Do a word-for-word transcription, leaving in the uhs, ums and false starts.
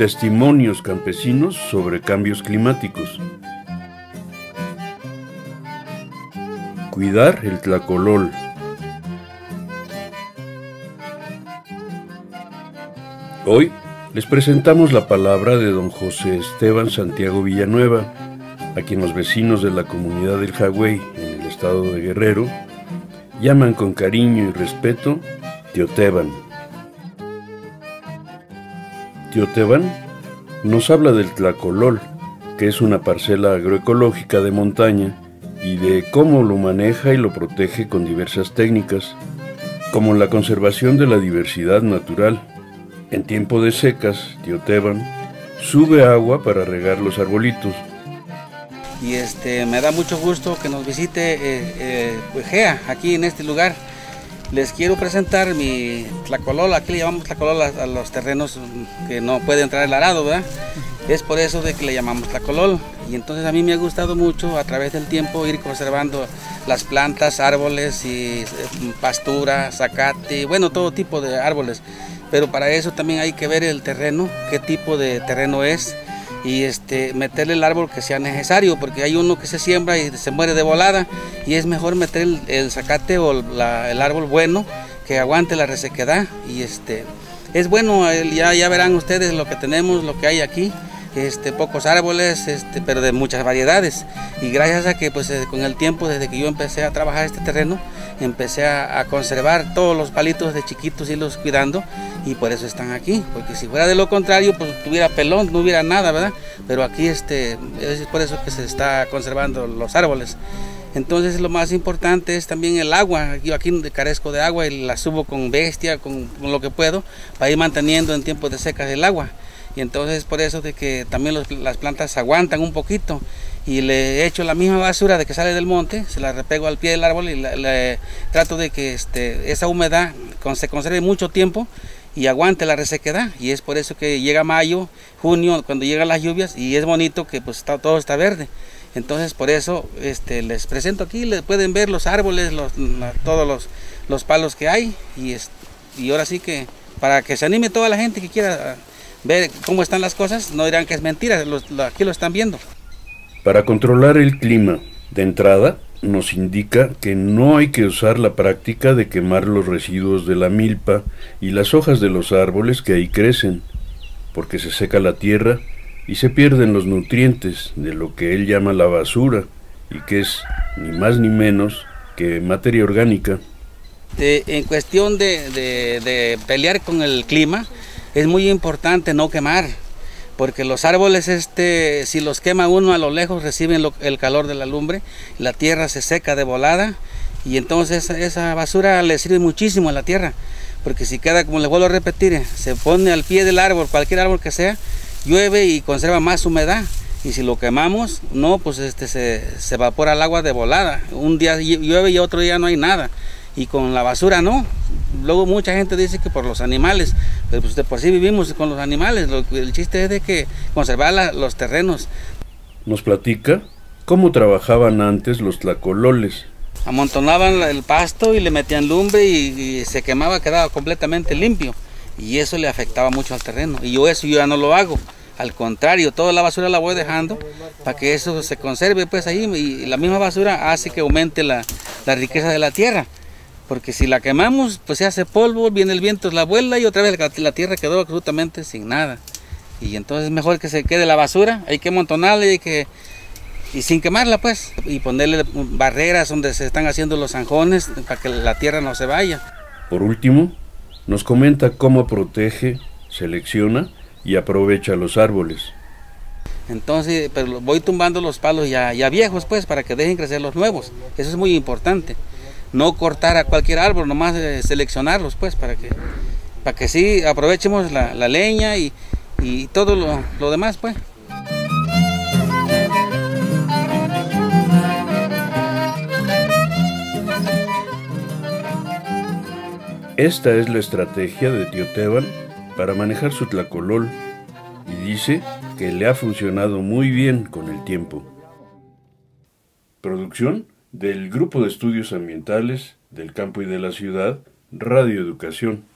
Testimonios campesinos sobre cambios climáticos. Cuidar el tlacolol. Hoy les presentamos la palabra de don José Esteban Santiago Villanueva, a quien los vecinos de la comunidad del Jagüey, en el estado de Guerrero, llaman con cariño y respeto Tío Teban. Tío Teban nos habla del tlacolol, que es una parcela agroecológica de montaña, y de cómo lo maneja y lo protege con diversas técnicas, como la conservación de la diversidad natural. En tiempo de secas, Tío Teban sube agua para regar los arbolitos. Y este, me da mucho gusto que nos visite eh, eh, Gea, aquí en este lugar. Les quiero presentar mi tlacolol, aquí le llamamos tlacolol a, a los terrenos que no puede entrar el arado, ¿verdad? Es por eso de que le llamamos tlacolol. Y entonces a mí me ha gustado mucho a través del tiempo ir conservando las plantas, árboles, y pastura, zacate, bueno, todo tipo de árboles. Pero para eso también hay que ver el terreno, qué tipo de terreno es, y este, meterle el árbol que sea necesario, porque hay uno que se siembra y se muere de volada, y es mejor meter el, el zacate o la, el árbol bueno que aguante la resequedad. Y este, es bueno, ya, ya verán ustedes lo que tenemos, lo que hay aquí, este, pocos árboles, este, pero de muchas variedades. Y gracias a que pues, con el tiempo, desde que yo empecé a trabajar este terreno, empecé a, a conservar todos los palitos de chiquitos y los cuidando, y por eso están aquí, porque si fuera de lo contrario, pues tuviera pelón, no hubiera nada, ¿verdad? Pero aquí este, es por eso que se está conservando los árboles. Entonces lo más importante es también el agua. Yo aquí carezco de agua y la subo con bestia, con, con lo que puedo, para ir manteniendo en tiempos de secas el agua. Y entonces por eso de que también los, las plantas aguantan un poquito, y le echo la misma basura de que sale del monte, se la repego al pie del árbol, y le, le trato de que este, esa humedad con, se conserve mucho tiempo y aguante la resequedad. Y es por eso que llega mayo, junio, cuando llegan las lluvias, y es bonito que pues está, todo está verde. Entonces por eso este, les presento aquí, les pueden ver los árboles, los, la, todos los, los palos que hay, y, es, y ahora sí que para que se anime toda la gente que quiera ver cómo están las cosas, no dirán que es mentira, los, los, aquí lo están viendo. Para controlar el clima, de entrada, nos indica que no hay que usar la práctica de quemar los residuos de la milpa y las hojas de los árboles que ahí crecen, porque se seca la tierra y se pierden los nutrientes de lo que él llama la basura, y que es ni más ni menos que materia orgánica. Eh, en cuestión de, de, de pelear con el clima, es muy importante no quemar, porque los árboles, este, si los quema uno a lo lejos, reciben lo, el calor de la lumbre, la tierra se seca de volada, y entonces esa basura le sirve muchísimo a la tierra, porque si queda, como les vuelvo a repetir, se pone al pie del árbol, cualquier árbol que sea, llueve y conserva más humedad. Y si lo quemamos, no, pues este, se, se evapora el agua de volada, un día llueve y otro día no hay nada. Y con la basura no. Luego mucha gente dice que por los animales, pero pues de por sí vivimos con los animales. Lo, el chiste es de que conservar la, los terrenos. Nos platica cómo trabajaban antes los tlacololes. Amontonaban el pasto y le metían lumbre, y, y se quemaba, quedaba completamente limpio, y eso le afectaba mucho al terreno. Y yo eso yo ya no lo hago. Al contrario, toda la basura la voy dejando para que eso se conserve pues ahí, y la misma basura hace que aumente la, la riqueza de la tierra. Porque si la quemamos, pues se hace polvo, viene el viento, la vuela, y otra vez la tierra quedó absolutamente sin nada. Y entonces es mejor que se quede la basura, hay que amontonarla, y, que, y sin quemarla pues. Y ponerle barreras donde se están haciendo los zanjones para que la tierra no se vaya. Por último, nos comenta cómo protege, selecciona y aprovecha los árboles. Entonces, pero voy tumbando los palos ya, ya viejos pues, para que dejen crecer los nuevos. Eso es muy importante. No cortar a cualquier árbol, nomás eh, seleccionarlos pues, para que, para que sí aprovechemos la, la leña y, y todo lo, lo demás pues. Esta es la estrategia de Tío Teban para manejar su tlacolol, y dice que le ha funcionado muy bien con el tiempo. Producción del Grupo de Estudios Ambientales del Campo y de la Ciudad, Radio Educación.